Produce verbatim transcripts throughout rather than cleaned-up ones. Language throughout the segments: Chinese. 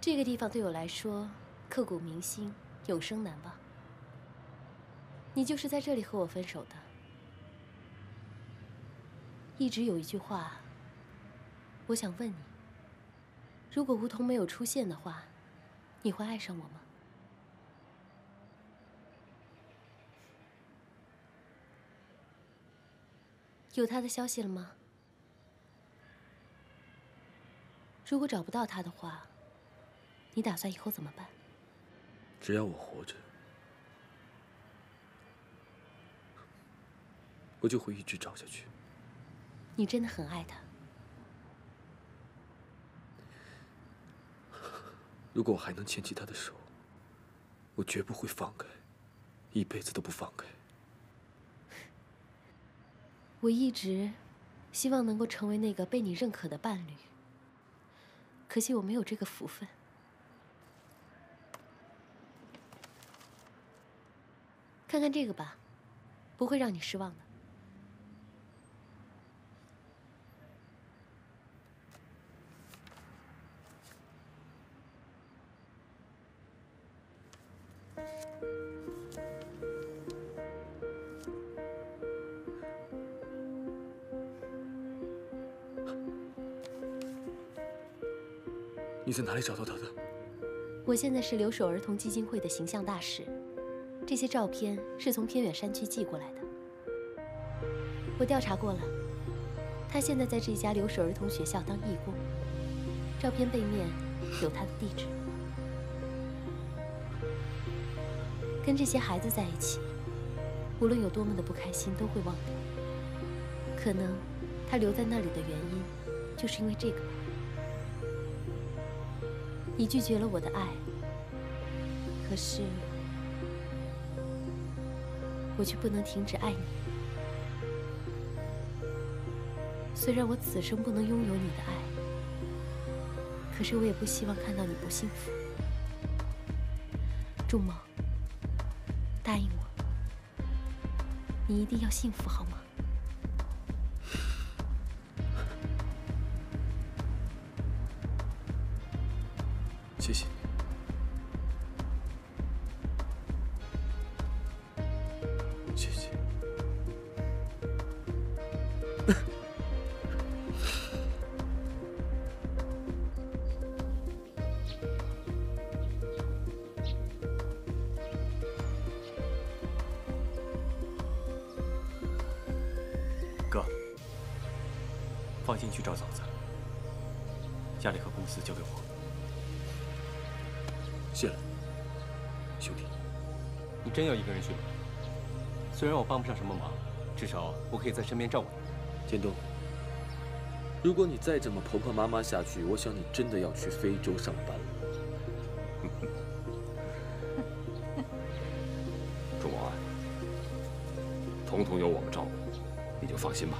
这个地方对我来说刻骨铭心，永生难忘。你就是在这里和我分手的。一直有一句话，我想问你：如果梧桐没有出现的话，你会爱上我吗？ 有他的消息了吗？如果找不到他的话，你打算以后怎么办？只要我活着，我就会一直找下去。你真的很爱他。如果我还能牵起他的手，我绝不会放开，一辈子都不放开。 我一直希望能够成为那个被你认可的伴侣，可惜我没有这个福分。看看这个吧，不会让你失望的。你在哪里找到他的？我现在是留守儿童基金会的形象大使，这些照片是从偏远山区寄过来的。我调查过了，他现在在这一家留守儿童学校当义工，照片背面有他的地址。跟这些孩子在一起，无论有多么的不开心，都会忘掉。可能他留在那里的原因，就是因为这个。 你拒绝了我的爱，可是我却不能停止爱你。虽然我此生不能拥有你的爱，可是我也不希望看到你不幸福。筑梦，答应我，你一定要幸福，好吗？ 谢谢你。谢谢。哥，放心去找嫂子，家里和公司交给我。 谢了，兄弟。你真要一个人去吗？虽然我帮不上什么忙，至少我可以在身边照顾你。建东，如果你再这么婆婆妈妈下去，我想你真的要去非洲上班了。仲谋啊，彤彤有我们照顾，你就放心吧，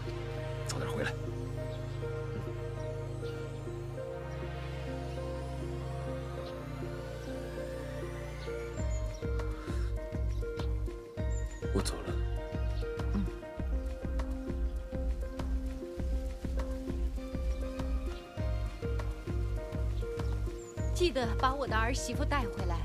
早点回来。 我走了。嗯。记得把我的儿媳妇带回来。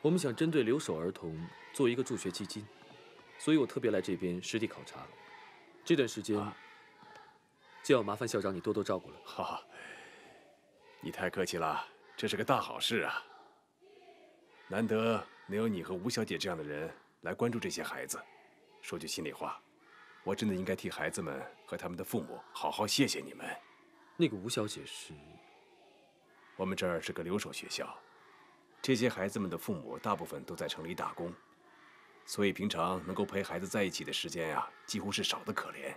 我们想针对留守儿童做一个助学基金，所以我特别来这边实地考察。这段时间就要麻烦校长你多多照顾了。哈哈，你太客气了，这是个大好事啊！难得能有你和吴小姐这样的人来关注这些孩子。说句心里话，我真的应该替孩子们和他们的父母好好谢谢你们。那个吴小姐是？我们这儿是个留守学校。 这些孩子们的父母大部分都在城里打工，所以平常能够陪孩子在一起的时间呀、啊，几乎是少得可怜。